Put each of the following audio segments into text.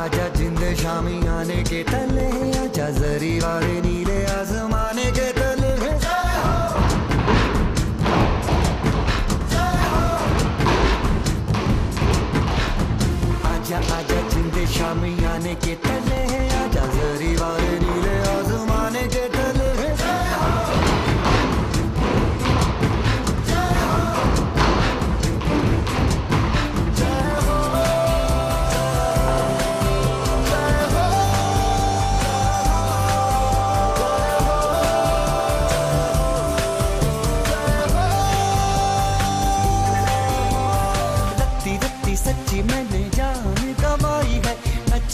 आजा जिंद शामी आने के तले, आजा जरी वाले नीले आजमाने के तले। आजा आजा जिंद शामी आने के तले, आजा जरी वाले नीले आजमाने के तले।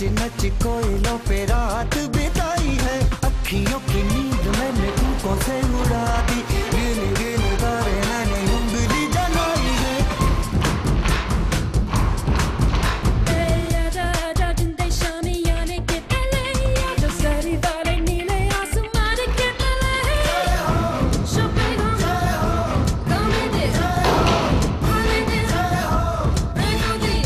नच कोयलों पे रात बिताई है, अखियों की नींद मैंने तुमको से उड़ा दी। गिल गिल तारे मैंने उंगली जलाई है। आजा आजा जिंदे शामी आने के तले, आजा सारी तारे नीले आसमान के तले। शॉपिंग हो, कॉमेडी हो, हॉलीडे हो, regular.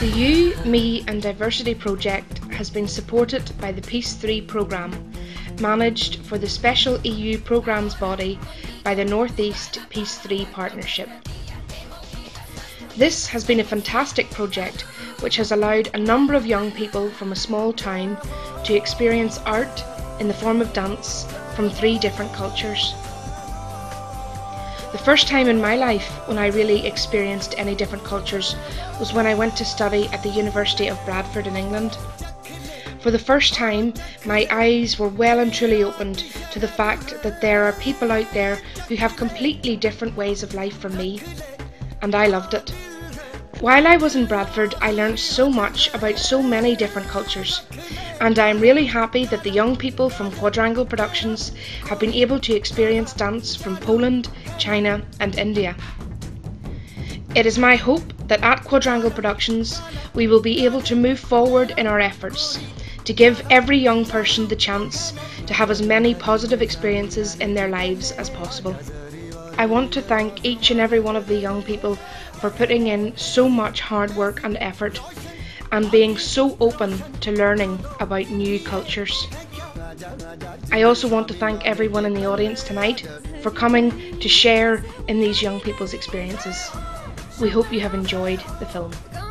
The You, Me and Diversity project has been supported by the Peace 3 programme, managed for the Special EU Programmes body by the North East Peace 3 Partnership. This has been a fantastic project which has allowed a number of young people from a small town to experience art in the form of dance from 3 different cultures. The first time in my life when I really experienced any different cultures was when I went to study at the University of Bradford in England. For the first time, my eyes were well and truly opened to the fact that there are people out there who have completely different ways of life from me, and I loved it. While I was in Bradford, I learned so much about so many different cultures, and I am really happy that the young people from Quadrangle Productions have been able to experience dance from Poland, China and India. It is my hope that at Quadrangle Productions we will be able to move forward in our efforts to give every young person the chance to have as many positive experiences in their lives as possible. I want to thank each and every one of the young people for putting in so much hard work and effort and being so open to learning about new cultures. I also want to thank everyone in the audience tonight for coming to share in these young people's experiences. We hope you have enjoyed the film.